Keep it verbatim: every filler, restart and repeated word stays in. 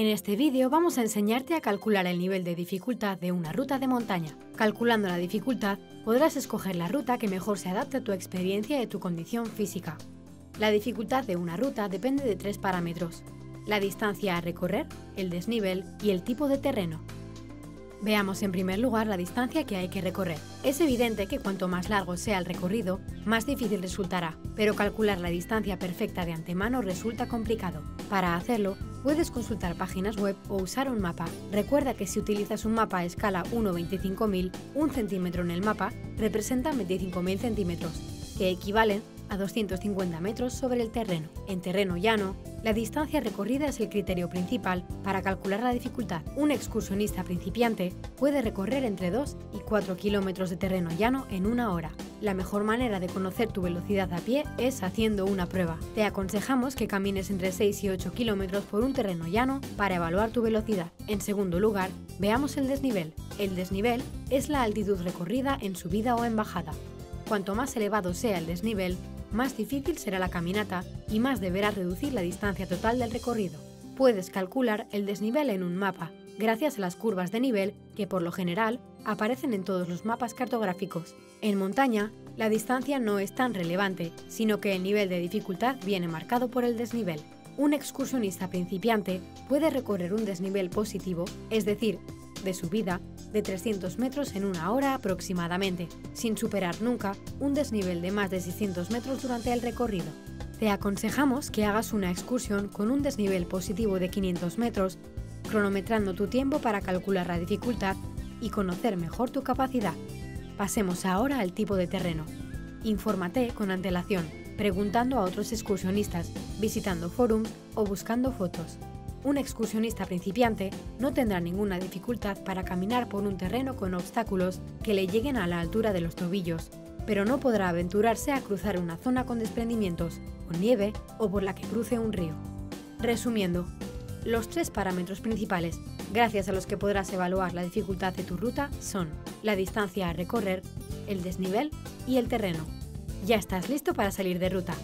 En este vídeo vamos a enseñarte a calcular el nivel de dificultad de una ruta de montaña. Calculando la dificultad, podrás escoger la ruta que mejor se adapte a tu experiencia y a tu condición física. La dificultad de una ruta depende de tres parámetros: la distancia a recorrer, el desnivel y el tipo de terreno. Veamos en primer lugar la distancia que hay que recorrer. Es evidente que cuanto más largo sea el recorrido, más difícil resultará, pero calcular la distancia perfecta de antemano resulta complicado. Para hacerlo, puedes consultar páginas web o usar un mapa. Recuerda que si utilizas un mapa a escala uno a veinticinco mil, un centímetro en el mapa representa veinticinco mil centímetros, que equivalen a doscientos cincuenta metros sobre el terreno. En terreno llano, la distancia recorrida es el criterio principal para calcular la dificultad. Un excursionista principiante puede recorrer entre dos y cuatro kilómetros de terreno llano en una hora. La mejor manera de conocer tu velocidad a pie es haciendo una prueba. Te aconsejamos que camines entre seis y ocho kilómetros por un terreno llano para evaluar tu velocidad. En segundo lugar, veamos el desnivel. El desnivel es la altitud recorrida en subida o en bajada. Cuanto más elevado sea el desnivel, más difícil será la caminata y más deberás reducir la distancia total del recorrido. Puedes calcular el desnivel en un mapa, gracias a las curvas de nivel que por lo general aparecen en todos los mapas cartográficos. En montaña, la distancia no es tan relevante, sino que el nivel de dificultad viene marcado por el desnivel. Un excursionista principiante puede recorrer un desnivel positivo, es decir, de subida, de trescientos metros en una hora aproximadamente, sin superar nunca un desnivel de más de seiscientos metros durante el recorrido. Te aconsejamos que hagas una excursión con un desnivel positivo de quinientos metros, cronometrando tu tiempo para calcular la dificultad y conocer mejor tu capacidad. Pasemos ahora al tipo de terreno. Infórmate con antelación, preguntando a otros excursionistas, visitando forums o buscando fotos. Un excursionista principiante no tendrá ninguna dificultad para caminar por un terreno con obstáculos que le lleguen a la altura de los tobillos, pero no podrá aventurarse a cruzar una zona con desprendimientos, con nieve o por la que cruce un río. Resumiendo, los tres parámetros principales, gracias a los que podrás evaluar la dificultad de tu ruta, son la distancia a recorrer, el desnivel y el terreno. Ya estás listo para salir de ruta.